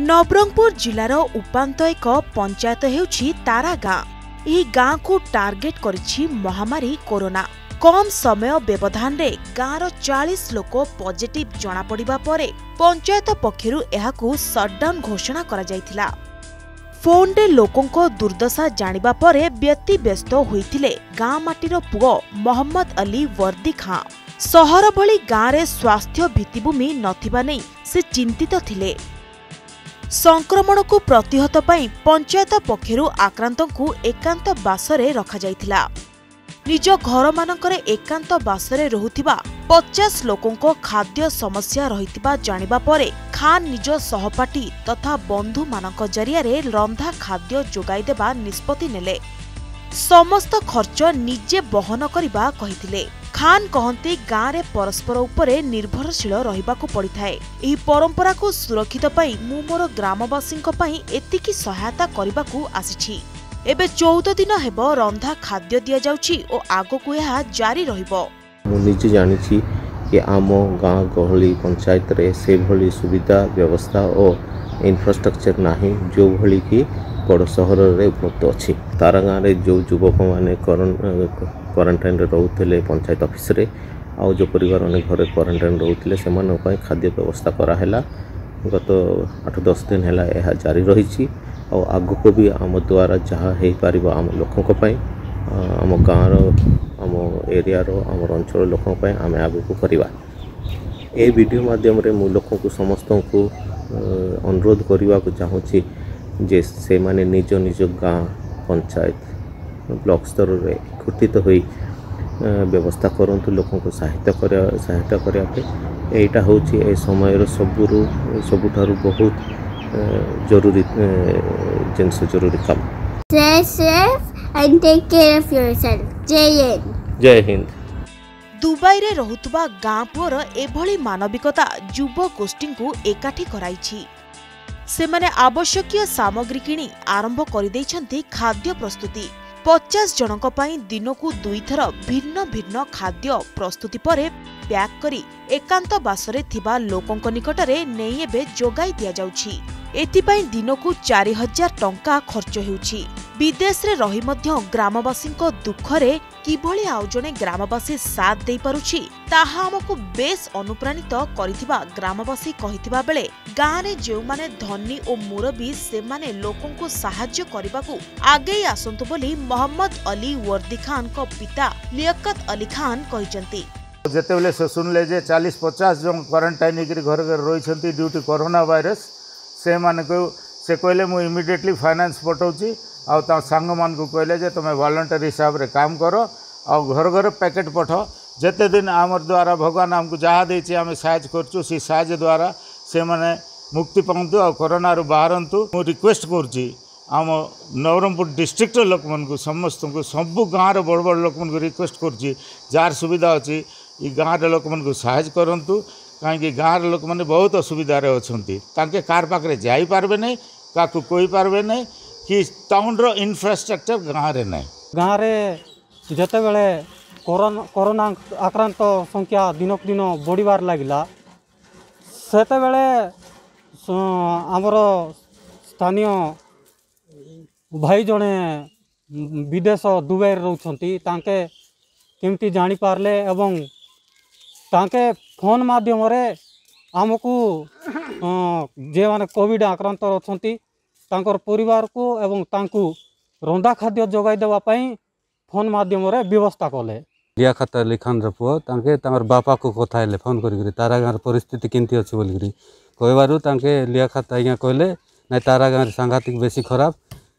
नबरंगपुर जिलार उपात एक पंचायत हेउछि तारा गाँ। यह गाँ को टार्गेट करिछि महामारी कोरोना। कम समय व्यवधान रे गाँर 40 लोक पॉजिटिव जना पड़िबा परे पंचायत पक्षरु एहाकु शटडाउन घोषणा करा जायथिला। फोन रे लोकंको दुर्दशा जानिबा परे व्यतिव्यस्त होइथिले गाँ माटीर पुओ मोहम्मद अली वर्दी खान। सहर भली गाँ रे स्वास्थ्य भित्तिभूमि नथिबा नै से चिंतित थिले। संक्रमण को प्रतिहत पाई पंचायत पक्षरु आक्रांतंकु एकांत बासरे रखा जायथिला। निज घर मानकरे एकांत बासरे रहुथिबा 50 लोकंको खाद्य समस्या रहितिबा जानिबा परे खान निज सहपाठी तथा बंधु मानक जरिया रे रंधा खाद्य जोगाई देबा निष्पत्ति नेले। समस्त खर्च निजे बहन करिबा कहिथिले। खान कहते गाँव में परस्पर उपरे निर्भरशील रहिबाकु पड़िथाए। एही परंपरा को सुरक्षित पाई मु मोर ग्रामवासींक पाई एतिकी सहायता करिबाकु आसीछि। एबे 14 दिन हेब रंधा खाद्य दिया जाउछि ओ आगकु एहा जारी रहिबो। मु निजे जानिछि कि आम गाँ गहली पंचायत रे से भली सुविधा व्यवस्था और इंफ्रास्ट्रक्चर नाही जो भली कि बड़ सहर रे उपलब्ध अछि। तारा गाँव रे जो युवक माने क्वारंटाइन रोले पंचायत ऑफिस रे आउ जो परिवार अनेक घर क्वारंटाइन रोले से खाद्य व्यवस्था कराला। गत 8-10 दिन है यह जारी रही। आग को भी आम द्वारा जहाँ हो पार आम लोक आम गाँव रम एरियार आम अंचल लोक आम आगक करवा। ये वीडियो माध्यम मु लोक समस्त को अनुरोध करने को चाहूँगी जे से माने निज निज गाँ पंचायत ब्लॉक स्तर में एकत्रित तो होई व्यवस्था करूँ लोकों को सहायता करने। यहाँ हूँ ए समय सबुठार बहुत जरूरी जिनसे जरूरी काम। जय हिंद। दुबई रे रहुतबा गाँ पुओर एभली मानविकता युव गोष्ठी को एकाठी कराई। सेमाने आवश्यकीय सामग्री किणी आरंभ करिदैछन्ति खाद्य प्रस्तुति। 50 जनक पाई दिनकू 2 थर भिन्न भिन्न खाद्य प्रस्तुति परे प्याक करी एकांत बासरे थिबा लोकंक निकटरे नेई एबे जोगाई दिया जाउछि। एतिपाई दिनकू 4000 टंका खर्च हेउछि। विदेश रे रही मध्य ग्रामवासींक दुखरे किभली आउ जने ग्रामवासी साथ देई पारुछि ताहा हमकु बेस अनुप्राणित करिथिबा ग्रामवासी कहिथिबा बेले गाँव रे जेउ माने धनी ओ मुरबी सेमाने लोकंकु सहाय्य करिबाकु आगेई आसंतु बोली मोहम्मद अली वर्दी खान को पिता लियकत अली खान कहिजंती। जेते बेले से सुनले जे 40-50 जन क्वारंटाइन के घर घर रहिसंती ड्यूटी कोरोना वायरस से माने को से कहले मु इमिडिएटली फाइनेंस पठाउछि आउ ता संग मान को कहले जे तुम वॉलंटियर हिसाब रे काम करो आ घर घर पैकेट पठाओ। जते दिन आमर द्वारा भगवान हमकु जहा देछि आमे सहायता करछु से सहायता द्वारा से माने मुक्ति पाउंतु आ कोरोना रु बाहरंतु। मु रिक्वेस्ट करछि आम नवरंगपुर डिस्ट्रिक्ट लोक मन को समस्त को सबु गाँव बड़ बड़ लोक मन को रिक्वेस्ट करछि जार सुविधा अछि ई गाँव लोक मन को सहायता करंतु। कहीं गाँव लोक मैंने बहुत असुविधार अच्छे ताके कार पाखे जापारे ना क्या कोई पारे ना कि टाउन इन्फ्रास्ट्रक्चर गाँव रे ना। गाँव रे जते बेले कोरोना आक्रांत संख्या दिनक दिन बढ़वार लगला से आमर स्थानीय भाई जड़े विदेश दुबई रोचती केमती जापारे एवं ताके फोन माध्यम आमको जे मैंने कोविड आक्रांत अच्छा परिवार को एवं तांकु रंधा खाद्य जोगाई देवाई फोन माध्यम व्यवस्था कले। लियाकत अली खान पुओ तांके बापा को कथा फोन कर तारा गाँव परिस्थिति केमती अच्छी बोलिकी कहबारू लियाकत आज्ञा कहले ना तारा गाँव सांघातिक बेसी खराब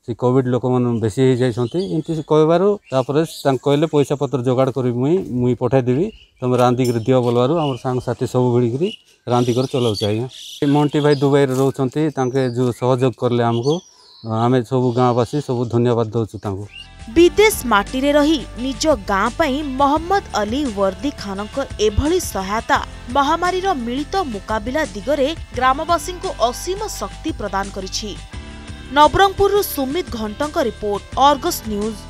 से कोविड लोक मैंने बेसी हो जाती कहबार कहले पैसा पत्र जोगाड़ कर मुई पठाईदेवी तुम रांधिक दिव बोलबार आम सांगसाथी सब भिड़ी रांधिक चलाऊँ। आज मंटी भाई दुबई रोचे जो सहयोग करले आमको आम सब गाँववासी सब धन्यवाद दौर। विदेश माटी रे रही निज गाँ पाई मोहम्मद अली वर्दी खान को एभली सहायता महामारी मिलित मुकाबिला दिगरे ग्रामवासी को असीम शक्ति प्रदान करिछि। नबरंगपुर सुमित घंटों का रिपोर्ट, आर्गस न्यूज।